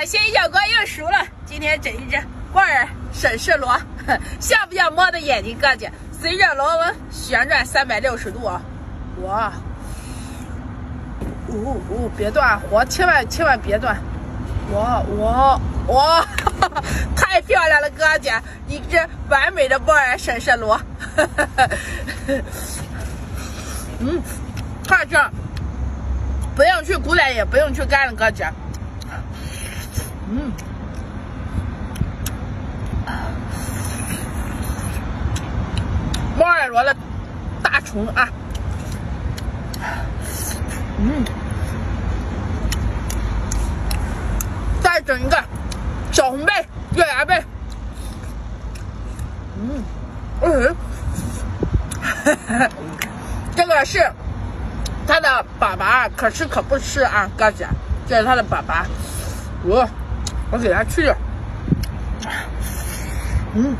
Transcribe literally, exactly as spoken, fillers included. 海鲜小锅又熟了，今天整一只挂饵沈氏螺，像不像猫的眼睛？哥姐，随着螺纹旋转三百六十度啊！哇，呜、哦、呜、哦，别断活，千万千万别断！哇哇哇！太漂亮了，哥姐，一只完美的挂饵沈氏螺。嗯，看这，不用去古奶，也不用去干了，哥姐。 嗯，猫耳螺的大虫啊，嗯，再整一个小红贝、月牙贝，嗯，嗯，哈哈，这个是它的粑粑，可吃可不吃啊，哥姐，这是它的粑粑，我、哦。 我给它去了，嗯。